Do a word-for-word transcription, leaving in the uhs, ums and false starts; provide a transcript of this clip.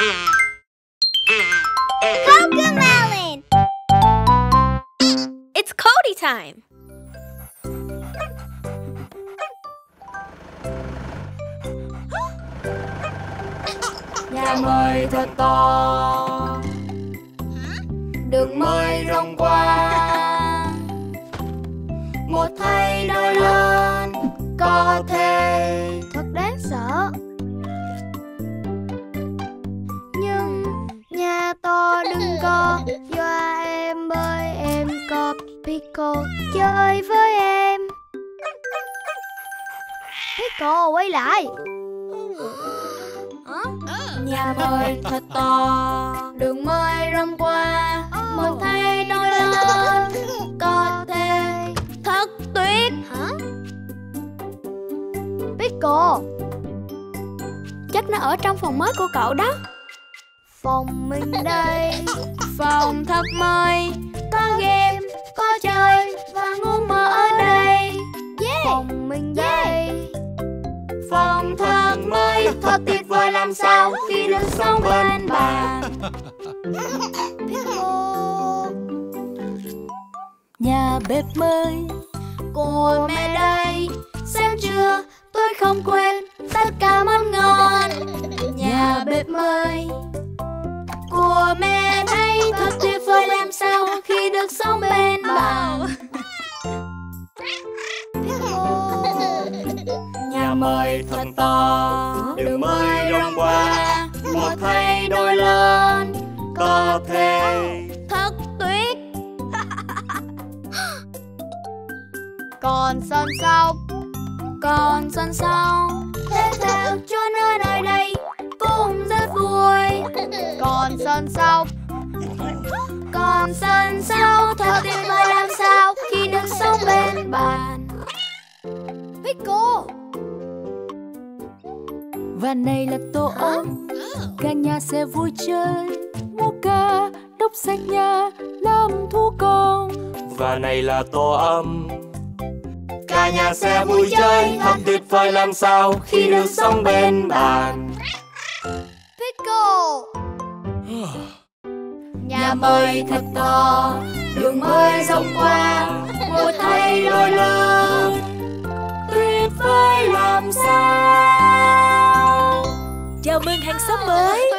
Cocomelon! It's Cody time! Nhà mời thật to, đừng mời rong qua. Một thay đôi lớn có thể thật đáng sợ, nhưng nhà to đừng có doa em ơi. Em có Pico, chơi với em. Pico quay lại. Nhà mời thật to, đừng mời rong qua. Một thay đôi lớn có thể thật tuyệt. Hả? Pico, chắc nó ở trong phòng mới của cậu đó. Phòng mình đây, phòng thật mới, có game, có chơi và ngủ mơ ở đây. Yeah. Phòng mình đây, phòng thật mới, thật tuyệt vời làm sao khi được sống bên bạn. Nhà bếp mới của mẹ đây, xem chưa, tôi không quên tất cả món ngon. Nhà bếp mới của mẹ đây, thật tuyệt vời làm sao khi được sống bên bạn. Nhà mời thật to, đừng mời rong qua. Một thay đôi lớn có thể thật tuyệt. Còn sân sau, còn sân sau, thế nào cho nơi nơi đây cũng rất vui. Còn sân sau, còn sân sau, thật tuyệt vời làm sao khi được sống bên bạn. Pico. Và này là tổ ấm, cả nhà sẽ vui chơi, múa ca, đọc sách nhà, làm thú công. Và này là tổ ấm, cả nhà sẽ vui chơi, thật tuyệt vời làm sao khi được sống bên bàn. Pico. Nhà mời thật to, đừng mời rong qua. Một thay đôi lớn tuyệt vời làm sao. Chào mừng hàng xóm mới.